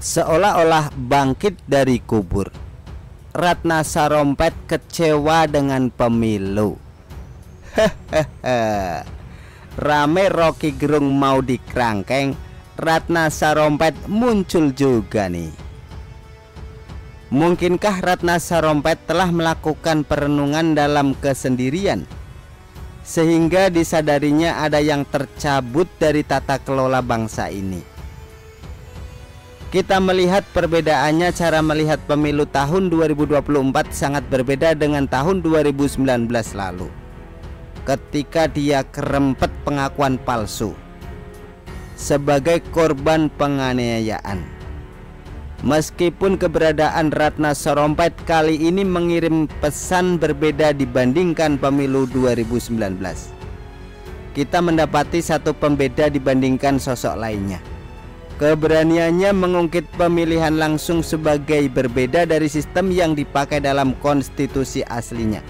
seolah-olah bangkit dari kubur. Ratna Sarumpaet kecewa dengan pemilu. Hehehe. Rame Rocky Gerung mau dikerangkeng, Ratna Sarumpaet muncul juga nih. Mungkinkah Ratna Sarumpaet telah melakukan perenungan dalam kesendirian, sehingga disadarinya ada yang tercabut dari tata kelola bangsa ini? Kita melihat perbedaannya, cara melihat pemilu tahun 2024 sangat berbeda dengan tahun 2019 lalu, ketika dia kerempet pengakuan palsu sebagai korban penganiayaan. Meskipun keberadaan Ratna Sarumpaet kali ini mengirim pesan berbeda dibandingkan pemilu 2019, kita mendapati satu pembeda dibandingkan sosok lainnya. Keberaniannya mengungkit pemilihan langsung sebagai berbeda dari sistem yang dipakai dalam konstitusi aslinya.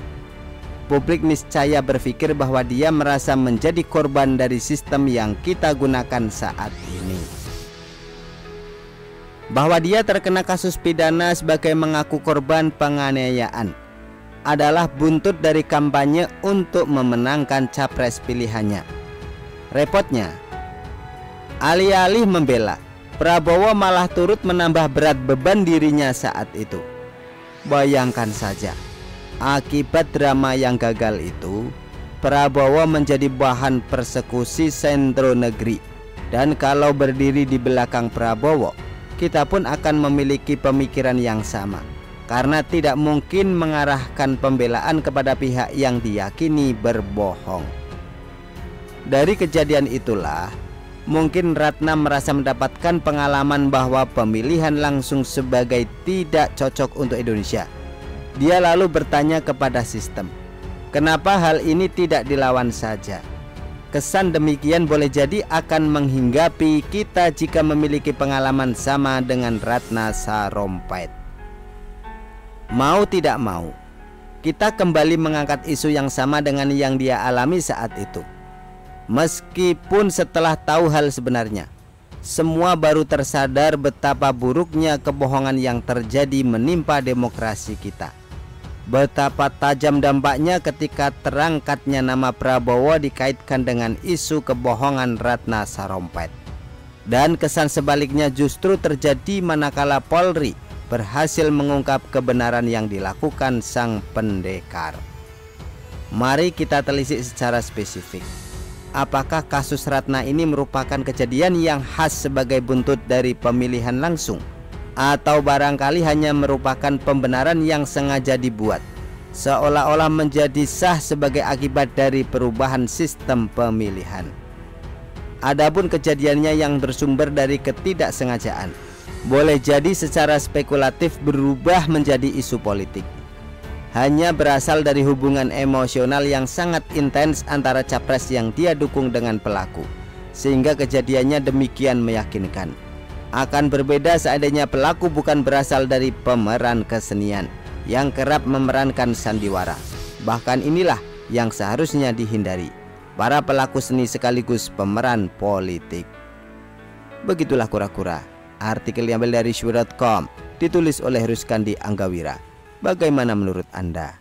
Publik niscaya berpikir bahwa dia merasa menjadi korban dari sistem yang kita gunakan saat ini. Bahwa dia terkena kasus pidana sebagai mengaku korban penganiayaan adalah buntut dari kampanye untuk memenangkan capres pilihannya. Repotnya, alih-alih membela, Prabowo malah turut menambah berat beban dirinya saat itu. Bayangkan saja, akibat drama yang gagal itu, Prabowo menjadi bahan persekusi sentro negeri. Dan kalau berdiri di belakang Prabowo, kita pun akan memiliki pemikiran yang sama, karena tidak mungkin mengarahkan pembelaan kepada pihak yang diyakini berbohong. Dari kejadian itulah, mungkin Ratna merasa mendapatkan pengalaman bahwa pemilihan langsung sebagai tidak cocok untuk Indonesia. Dia lalu bertanya kepada sistem, kenapa hal ini tidak dilawan saja? Kesan demikian boleh jadi akan menghinggapi kita jika memiliki pengalaman sama dengan Ratna Sarumpaet. Mau tidak mau, kita kembali mengangkat isu yang sama dengan yang dia alami saat itu. Meskipun setelah tahu hal sebenarnya, semua baru tersadar betapa buruknya kebohongan yang terjadi menimpa demokrasi kita. Betapa tajam dampaknya ketika terangkatnya nama Prabowo dikaitkan dengan isu kebohongan Ratna Sarumpaet. Dan kesan sebaliknya justru terjadi manakala Polri berhasil mengungkap kebenaran yang dilakukan sang pendekar. Mari kita telisik secara spesifik. Apakah kasus Ratna ini merupakan kejadian yang khas sebagai buntut dari pemilihan langsung, atau barangkali hanya merupakan pembenaran yang sengaja dibuat, seolah-olah menjadi sah sebagai akibat dari perubahan sistem pemilihan? Adapun kejadiannya yang bersumber dari ketidaksengajaan, boleh jadi secara spekulatif berubah menjadi isu politik, hanya berasal dari hubungan emosional yang sangat intens antara capres yang dia dukung dengan pelaku, sehingga kejadiannya demikian meyakinkan. Akan berbeda seandainya pelaku bukan berasal dari pemeran kesenian yang kerap memerankan sandiwara. Bahkan inilah yang seharusnya dihindari, para pelaku seni sekaligus pemeran politik. Begitulah kura-kura. Artikel diambil dari surat.com, ditulis oleh Ruskandi Anggawira. Bagaimana menurut Anda?